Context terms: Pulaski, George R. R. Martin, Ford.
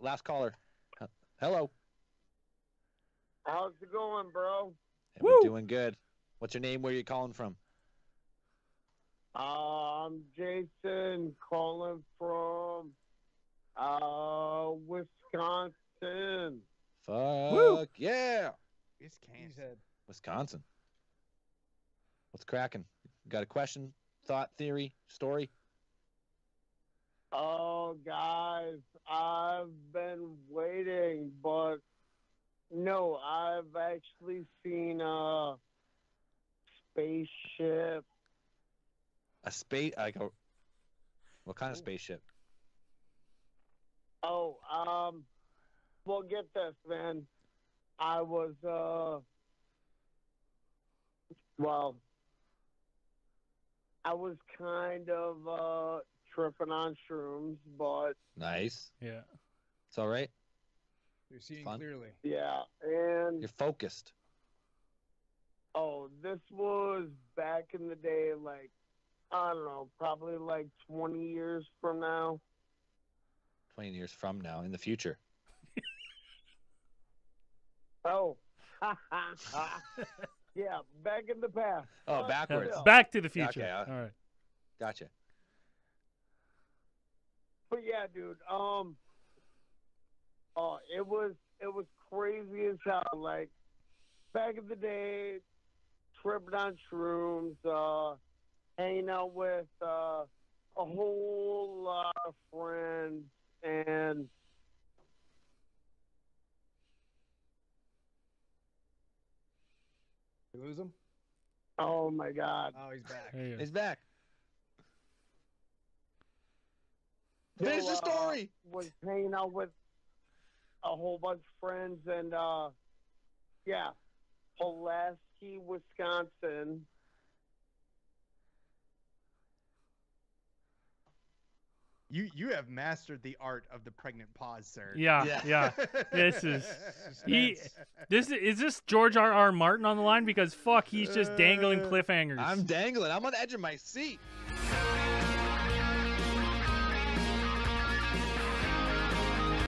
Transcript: Last caller. Hello. How's it going, bro? Hey, we're doing good. What's your name? Where are you calling from? I'm Jason, calling from Wisconsin. Fuck yeah. Wisconsin. What's cracking? Got a question, thought, theory, story? Oh, guys, I've been waiting, but no, I've actually seen a spaceship. A space? What kind of spaceship? Oh, well, get this, man. I was, well, I was kind of tripping on shrooms, but... Nice. Yeah. It's all right? You're seeing clearly. Yeah, and... You're focused. Oh, this was back in the day, like, I don't know, probably like 20 years from now. 20 years from now, in the future. Oh. Yeah, back in the past. Oh, backwards. Yeah, back to the future. Okay, all right. Gotcha. But yeah, dude. Oh, it was crazy as hell. Like back in the day, tripping on shrooms, hanging out with a whole lot of friends, and you lose him. Oh my God! Oh, he's back. He's back. Finish the story. Was hanging out with a whole bunch of friends, and yeah, Pulaski, Wisconsin. You have mastered the art of the pregnant pause, sir. Yeah. Is this George R. R. Martin on the line? Because fuck, he's just dangling cliffhangers. I'm dangling. I'm on the edge of my seat.